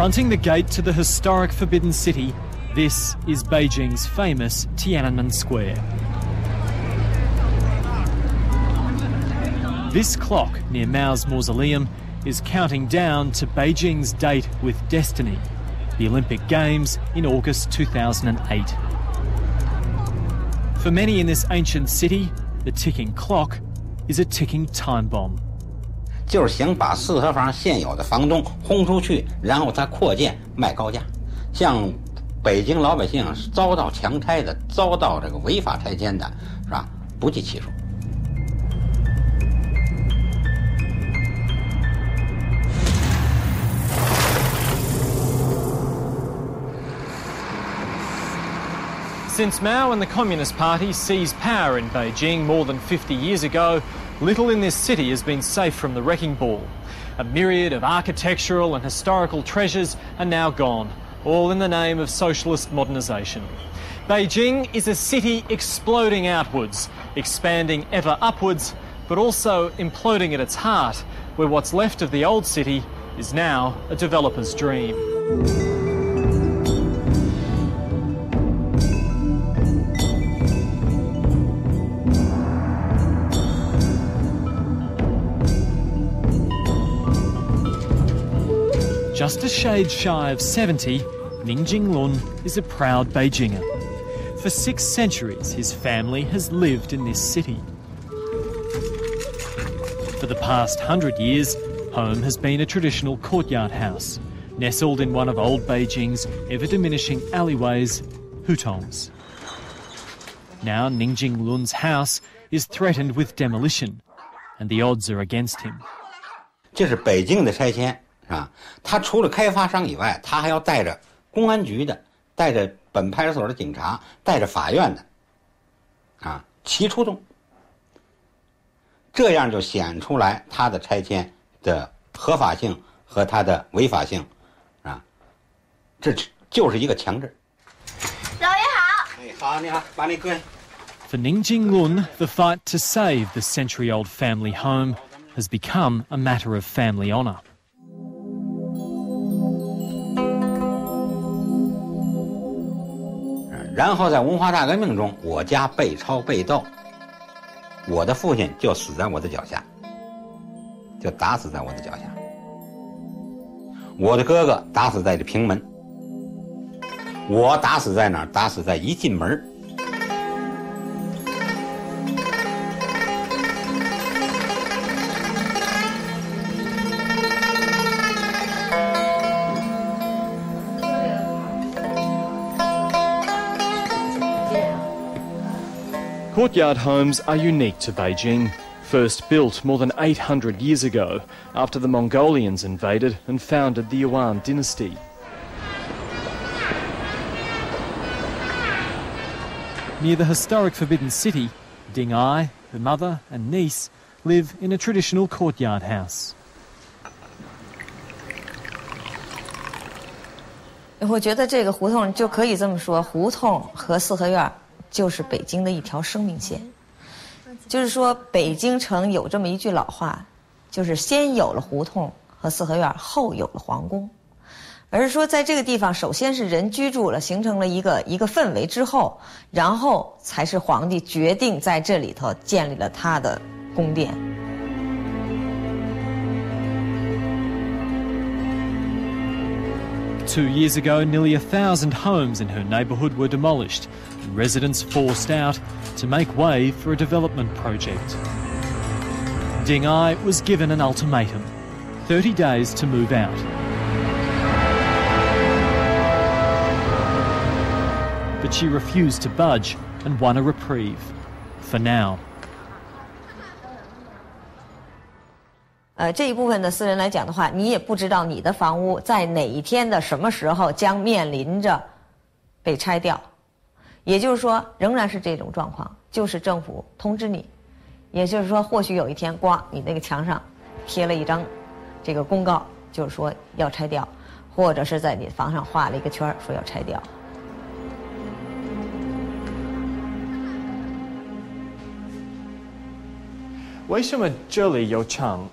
Fronting the gate to the historic Forbidden City, this is Beijing's famous Tiananmen Square. This clock near Mao's mausoleum is counting down to Beijing's date with destiny, the Olympic Games in August 2008. For many in this ancient city, the ticking clock is a ticking time bomb. Since Mao and the Communist Party seized power in Beijing more than 50 years ago, little in this city has been safe from the wrecking ball. A myriad of architectural and historical treasures are now gone, all in the name of socialist modernisation. Beijing is a city exploding outwards, expanding ever upwards, but also imploding at its heart, where what's left of the old city is now a developer's dream. Just a shade shy of 70, Ning Jinglun is a proud Beijinger. For 6 centuries, his family has lived in this city. For the past 100 years, home has been a traditional courtyard house, nestled in one of old Beijing's ever-diminishing alleyways, Hutongs. Now Ning Jinglun's house is threatened with demolition, and the odds are against him. This is Beijing's demolition. 他除了开发商以外，他还要带着公安局的、带着本派出所的警察、带着法院的，齐出动。这样就显出来他的拆迁的合法性和他的违法性，这就是一个强制。老爷好。哎，好，你好，把那搁下。For Ning Jinglun, the fight to save the century-old family home has become a matter of family honour. And courtyard homes are unique to Beijing, first built more than 800 years ago after the Mongolians invaded and founded the Yuan dynasty. Near the historic Forbidden City, Ding Ai, her mother and niece, live in a traditional courtyard house. I think this hutong, you can say, hutong and 就是北京的一条生命线，就是说北京城有这么一句老话，就是先有了胡同和四合院，后有了皇宫。而是说在这个地方，首先是人居住了，形成了一个氛围之后，然后才是皇帝决定在这里头建立了他的宫殿。2 years ago, nearly 1,000 homes in her neighbourhood were demolished, and residents forced out to make way for a development project. Ding Ai was given an ultimatum, 30 days to move out. But she refused to budge and won a reprieve, for now. 这一部分的私人来讲的话，你也不知道你的房屋在哪一天的什么时候将面临着被拆掉，也就是说，仍然是这种状况，就是政府通知你，也就是说，或许有一天，咣，你那个墙上贴了一张这个公告，就是说要拆掉，或者是在你房上画了一个圈，说要拆掉。 为什么这里有墙？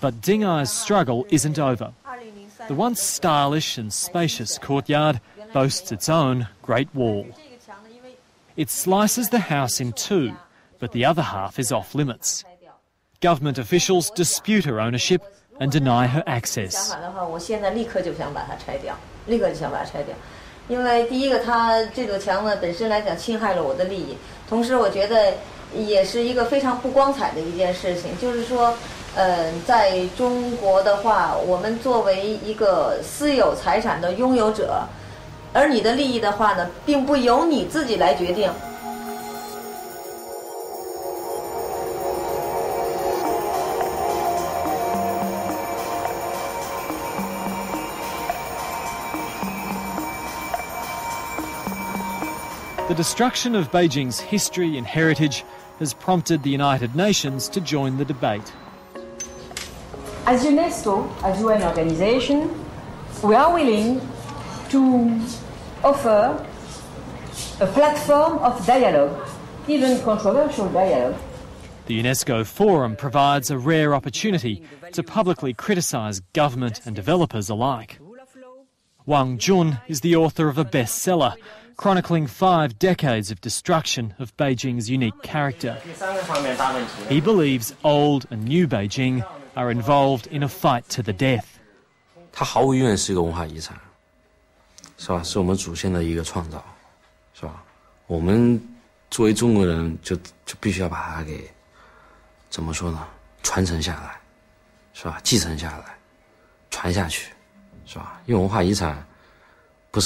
But Ding Ai's struggle isn't over. The once stylish and spacious courtyard boasts its own Great Wall. It slices the house in two, but the other half is off limits. Government officials dispute her ownership and deny her access. The destruction of Beijing's history and heritage has prompted the United Nations to join the debate. As UNESCO, as UN organization, we are willing to offer a platform of dialogue, even controversial dialogue. The UNESCO Forum provides a rare opportunity to publicly criticize government and developers alike. Wang Jun is the author of a bestseller chronicling 5 decades of destruction of Beijing's unique character. He believes old and new Beijing are involved in a fight to the death. It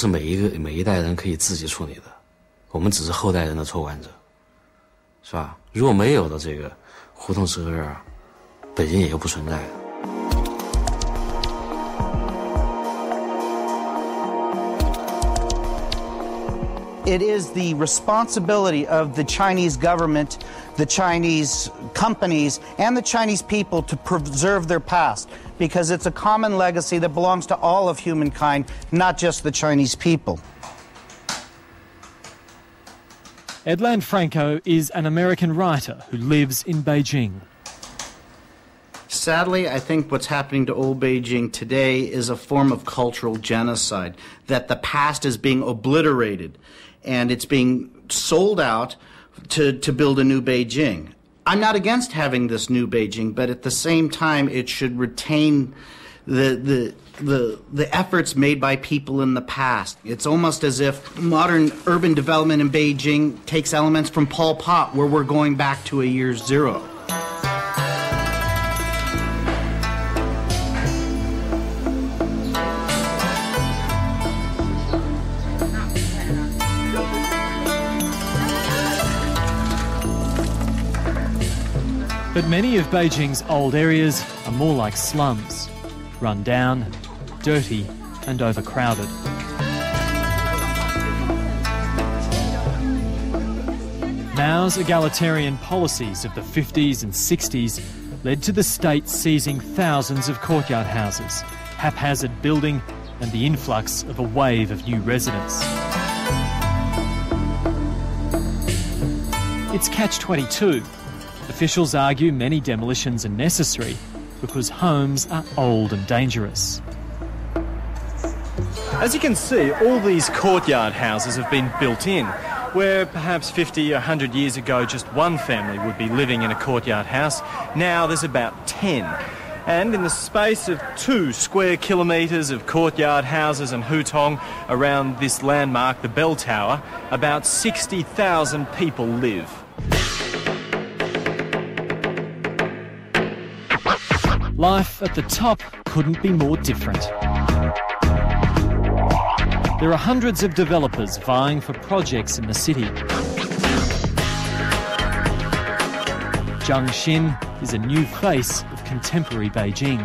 is the responsibility of the Chinese government, the Chinese companies, and the Chinese people to preserve their past, because it's a common legacy that belongs to all of humankind, not just the Chinese people. Ed Lanfranko is an American writer who lives in Beijing. Sadly, I think what's happening to old Beijing today is a form of cultural genocide, that the past is being obliterated and it's being sold out to build a new Beijing. I'm not against having this new Beijing, but at the same time, it should retain the efforts made by people in the past. It's almost as if modern urban development in Beijing takes elements from Pol Pot, where we're going back to a year zero. But many of Beijing's old areas are more like slums, run down, dirty and overcrowded. Mao's egalitarian policies of the 50s and 60s led to the state seizing thousands of courtyard houses, haphazard building and the influx of a wave of new residents. It's catch-22. Officials argue many demolitions are necessary because homes are old and dangerous. As you can see, all these courtyard houses have been built in, where perhaps 50 or 100 years ago just one family would be living in a courtyard house. Now there's about 10. And in the space of 2 square kilometres of courtyard houses and hutong around this landmark, the bell tower, about 60,000 people live. Life at the top couldn't be more different. There are hundreds of developers vying for projects in the city. Zhang Xin is a new face of contemporary Beijing.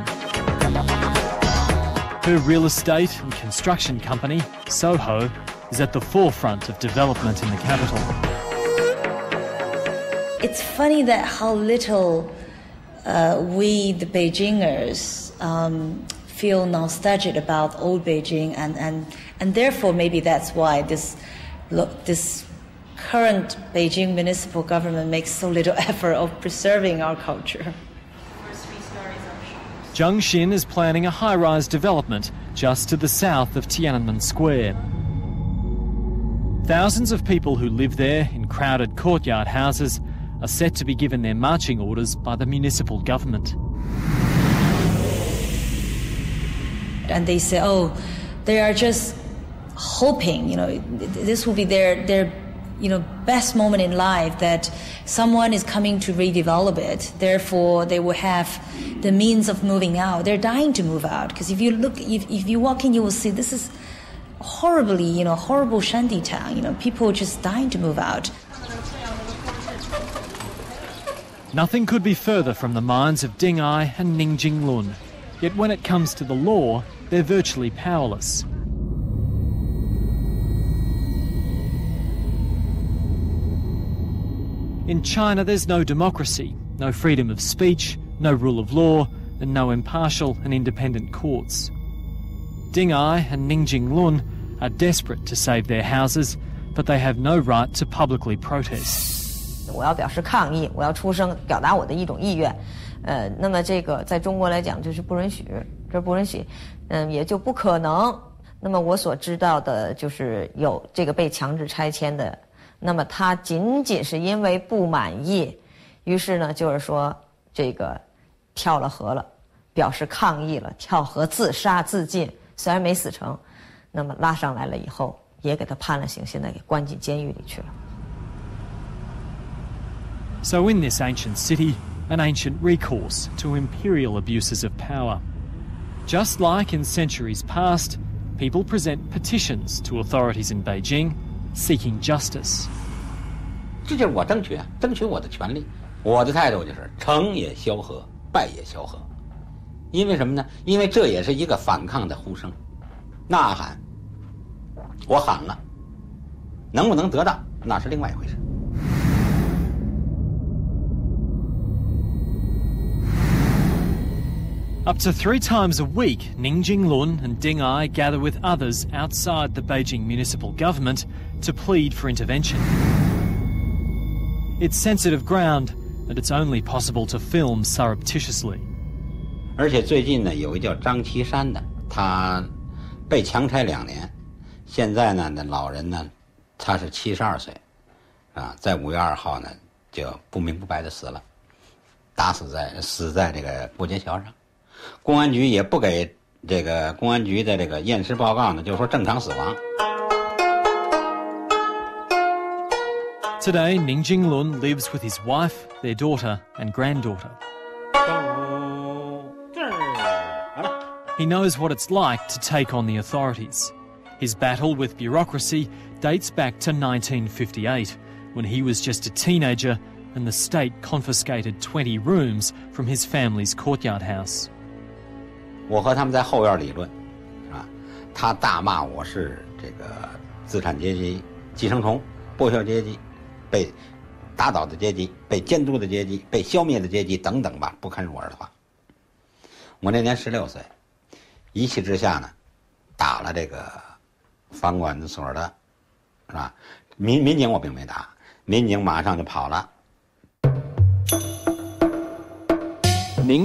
Her real estate and construction company, Soho, is at the forefront of development in the capital. It's funny that how little we, the Beijingers, feel nostalgic about old Beijing, and therefore maybe that's why this current Beijing municipal government makes so little effort of preserving our culture. First 3 stories of shops. Zhang Xin is planning a high-rise development just to the south of Tiananmen Square. Thousands of people who live there in crowded courtyard houses are set to be given their marching orders by the municipal government. And they say, oh, they are just hoping, you know, this will be their you know, best moment in life, that someone is coming to redevelop it. Therefore, they will have the means of moving out. They're dying to move out, because if you look, if you walk in, you will see this is horribly, you know, horrible shanty town. You know, people just dying to move out. Nothing could be further from the minds of Ding Ai and Ning Jinglun. Yet when it comes to the law, they're virtually powerless. In China, there's no democracy, no freedom of speech, no rule of law, and no impartial and independent courts. Ding Ai and Ning Jinglun are desperate to save their houses, but they have no right to publicly protest. So in this ancient city, an ancient recourse to imperial abuses of power. Just like in centuries past, people present petitions to authorities in Beijing seeking justice. Up to 3 times a week, Ning Jinglun and Ding Ai gather with others outside the Beijing municipal government to plead for intervention. It's sensitive ground, and it's only possible to film surreptitiously. Today, Ning Jinglun lives with his wife, their daughter and granddaughter. He knows what it's like to take on the authorities. His battle with bureaucracy dates back to 1958, when he was just a teenager and the state confiscated 20 rooms from his family's courtyard house. Ning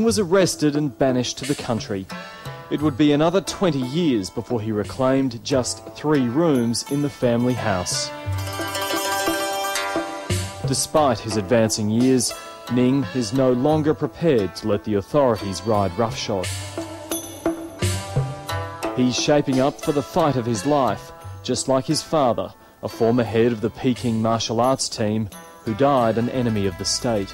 was arrested and banished to the country. It would be another 20 years before he reclaimed just 3 rooms in the family house. Despite his advancing years, Ning is no longer prepared to let the authorities ride roughshod. He's shaping up for the fight of his life, just like his father, a former head of the Peking martial arts team, who died an enemy of the state.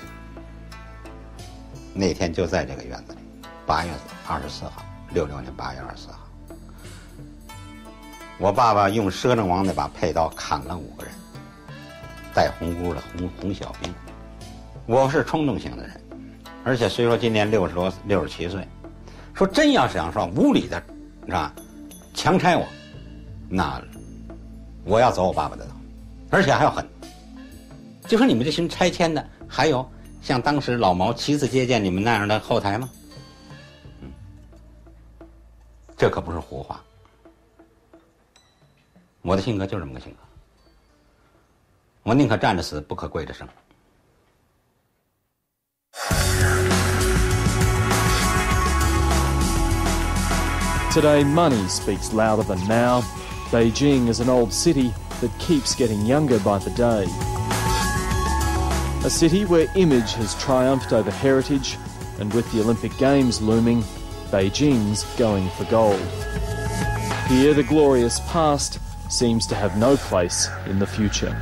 Today, money speaks louder than now. Beijing is an old city that keeps getting younger by the day. A city where image has triumphed over heritage, and with the Olympic Games looming, Beijing's going for gold. Here, the glorious past seems to have no place in the future.